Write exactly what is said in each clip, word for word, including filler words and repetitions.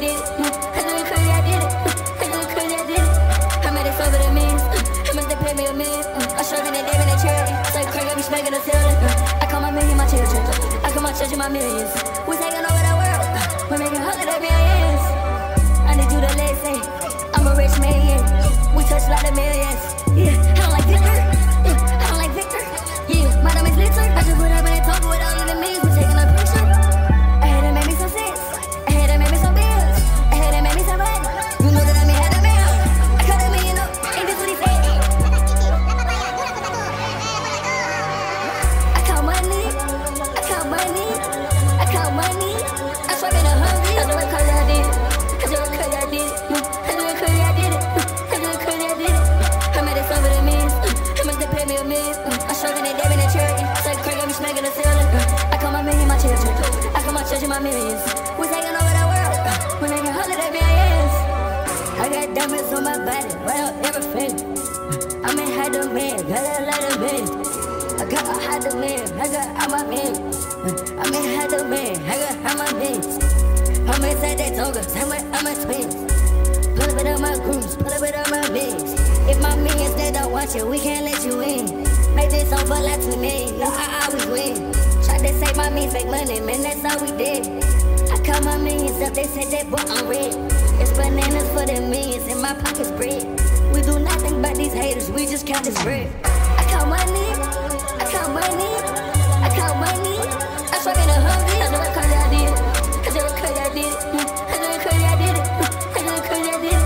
did it. I know you could, I did it. I know you could, I did it. I made it over the means. I made them pay me a meal. I'm serving that damn in that charity. It's like crack, I be smacking the ceiling. I call my million my children. I call my children my millions. We taking over the world. We making hundreds of millions. I need you to listen. I'm a rich man. We touch a lot of millions. Yeah, I don't like Victor. I don't like Victor. Yeah, my name is Victor. I just put up and talk with all of the millions. We taking a picture. I had to make me some sense. I had to make me some bills. I had to make me some money. You know that I made had a meal. I cut a million up. Ain't this what he said? I count money. I count money. I count money. I swear in a hungry. I know it 'cause I did it. I know it 'cause I did it. I know it 'cause I did it. I know it 'cause I did it. I made it over the means. I made them pay me a meal. I'm serving that damn in that charity. It's like crack, I be smacking the ceiling. I call my million my children. I call my children my millions. We taking over the world. We making hundreds of millions. I got diamonds on my body, well everything. I'm in high demand, got a lot of men. I got a high demand, I got all my men. I'm in high demand, I got all my men. I'm inside that toga, time with all my spins. Put up with all my grooves, put up with all my bigs. If my minions they don't watch it, we can't let you in. Make this over like to me, no, I always win. Tried to save my means, fake money, man, that's all we did. I call my minions up, they said that boy I'm red. It's bananas for the millions, and my pocket's bread. We do nothing but these haters, we just count this bread. I count money, I count money, I count money. I swear in a hungry, I know it 'cause I did it. I know it 'cause I did it. I know it 'cause I did it. I know it 'cause I did it.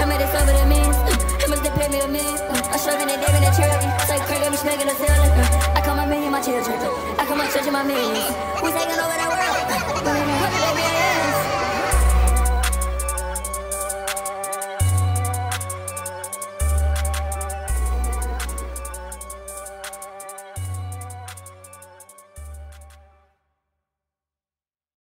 I made it over the means, I must have paid me a meal. I'm serving that damn in that charity. It's like crack, I be smacking the ceiling. I call my million my children. I call my children my millions. We taking over.